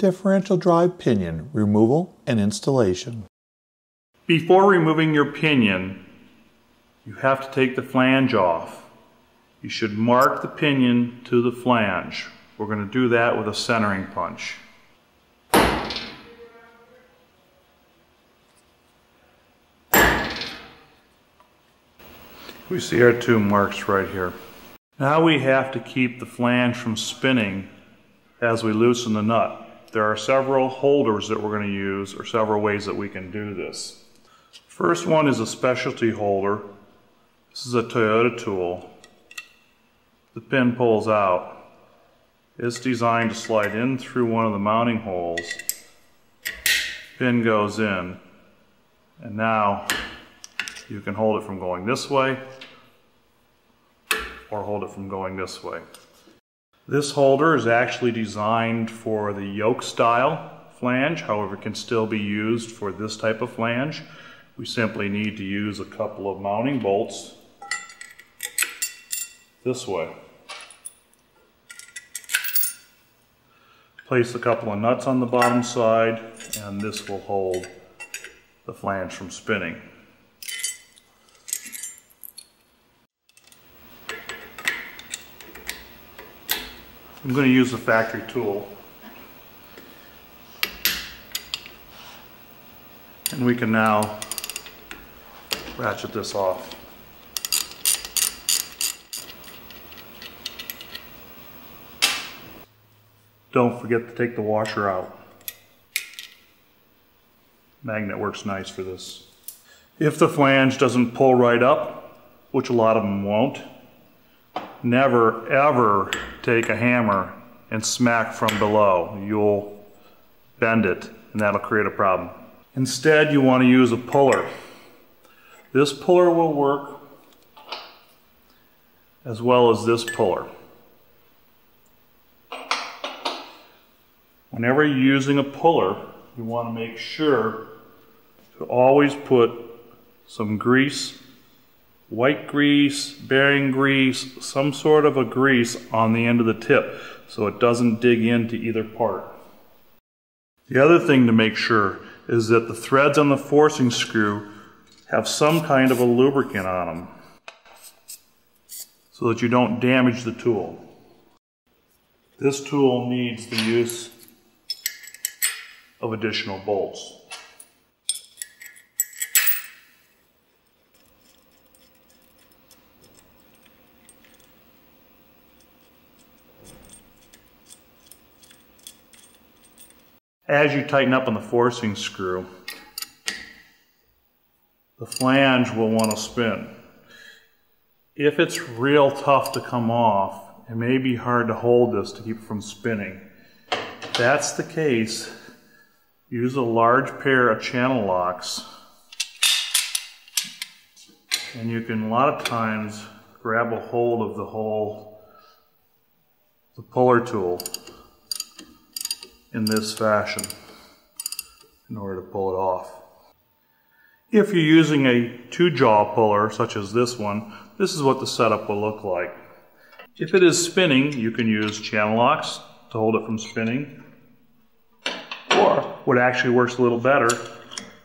Differential drive pinion removal and installation. Before removing your pinion, you have to take the flange off. You should mark the pinion to the flange. We're going to do that with a centering punch. We see our two marks right here. Now we have to keep the flange from spinning as we loosen the nut. There are several holders that we're going to use, or several ways that we can do this. First one is a specialty holder. This is a Toyota tool. The pin pulls out. It's designed to slide in through one of the mounting holes. Pin goes in, and now you can hold it from going this way or hold it from going this way. This holder is actually designed for the yoke style flange, however it can still be used for this type of flange. We simply need to use a couple of mounting bolts this way. Place a couple of nuts on the bottom side, and this will hold the flange from spinning. I'm going to use the factory tool, and we can now ratchet this off. Don't forget to take the washer out. Magnet works nice for this. If the flange doesn't pull right up, which a lot of them won't, never ever take a hammer and smack from below. You'll bend it, and that'll create a problem. Instead, you want to use a puller. This puller will work as well as this puller. Whenever you're using a puller, you want to make sure to always put some grease, white grease, bearing grease, some sort of a grease on the end of the tip so it doesn't dig into either part. The other thing to make sure is that the threads on the forcing screw have some kind of a lubricant on them so that you don't damage the tool. This tool needs the use of additional bolts. As you tighten up on the forcing screw, the flange will want to spin. If it's real tough to come off, it may be hard to hold this to keep it from spinning. If that's the case, use a large pair of channel locks, and you can a lot of times grab a hold of the puller tool in this fashion in order to pull it off. If you're using a two-jaw puller such as this one, this is what the setup will look like. If it is spinning, you can use channel locks to hold it from spinning, or what actually works a little better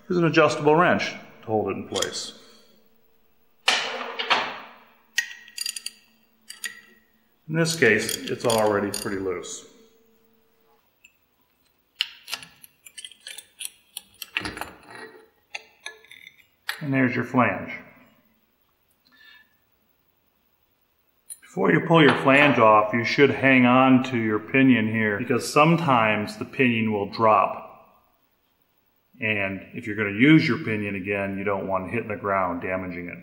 is an adjustable wrench to hold it in place. In this case, it's already pretty loose. And there's your flange. Before you pull your flange off, you should hang on to your pinion here, because sometimes the pinion will drop. And if you're going to use your pinion again, you don't want it hitting the ground, damaging it.